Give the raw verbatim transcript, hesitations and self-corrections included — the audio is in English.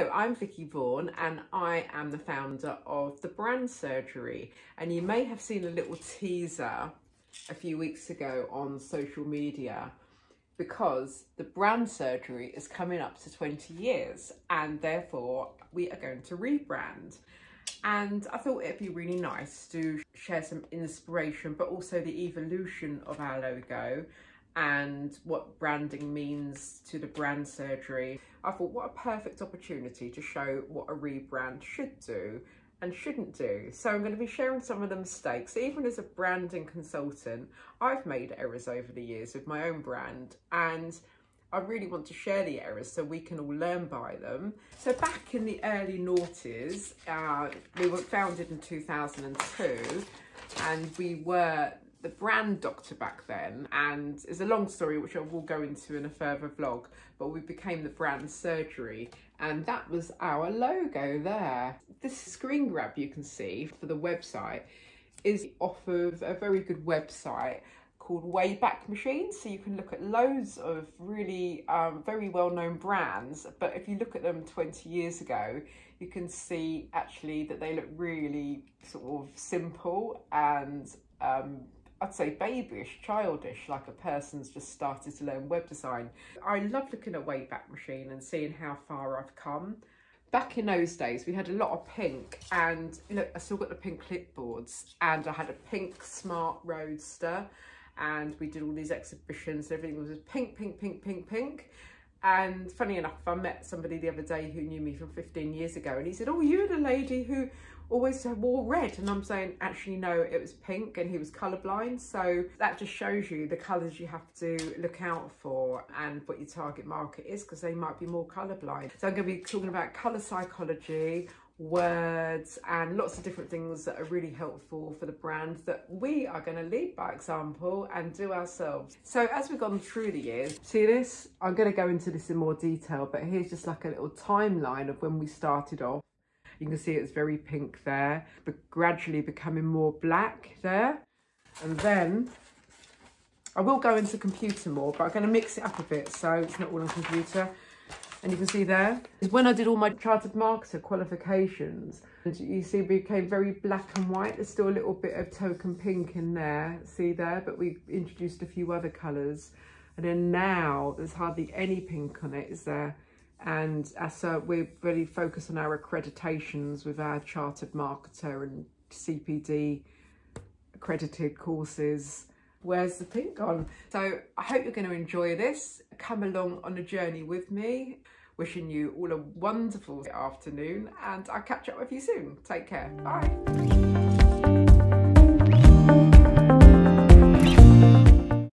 Hello, I'm Vicky Vaughan and I am the founder of The Brand Surgery, and you may have seen a little teaser a few weeks ago on social media because The Brand Surgery is coming up to twenty years and therefore we are going to rebrand. And I thought it'd be really nice to share some inspiration but also the evolution of our logo and what branding means to The Brand Surgery. I thought, what a perfect opportunity to show what a rebrand should do and shouldn't do. So I'm going to be sharing some of the mistakes. Even as a branding consultant, I've made errors over the years with my own brand, and I really want to share the errors so we can all learn by them. So back in the early noughties, uh, we were founded in two thousand two, and we were the brand doctor back then, and it's a long story which I will go into in a further vlog, but we became The Brand Surgery, and that was our logo there. This screen grab you can see for the website is off of a very good website called Wayback Machine, so you can look at loads of really um, very well-known brands, but if you look at them twenty years ago, you can see actually that they look really sort of simple and um, I'd say babyish, childish, like a person's just started to learn web design. I love looking at Wayback Machine and seeing how far I've come. Back in those days, we had a lot of pink, and look, I still got the pink clipboards, and I had a pink smart roadster, and we did all these exhibitions, and everything was pink, pink, pink, pink, pink. And funny enough, I met somebody the other day who knew me from fifteen years ago, and he said, "Oh, you're the lady who always wore red." And I'm saying, actually, no, it was pink, and he was colourblind. So that just shows you the colours you have to look out for and what your target market is, because they might be more colourblind. So I'm going to be talking about colour psychology, words, and lots of different things that are really helpful for the brand that we are going to lead by example and do ourselves. So as we've gone through the years, see this, I'm going to go into this in more detail, but here's just like a little timeline of when we started off. You can see it's very pink there, but gradually becoming more black there. And then I will go into computer more, but I'm going to mix it up a bit so it's not all on computer. And you can see there is when I did all my Chartered Marketer qualifications, and you see we became very black and white. There's still a little bit of token pink in there, see there, but we introduced a few other colours. And then now there's hardly any pink on it, is there? And as uh, we really focus on our accreditations with our Chartered Marketer and C P D accredited courses. Where's the pink gone? So I hope you're going to enjoy this. Come along on a journey with me. Wishing you all a wonderful afternoon, and I'll catch up with you soon. Take care. Bye.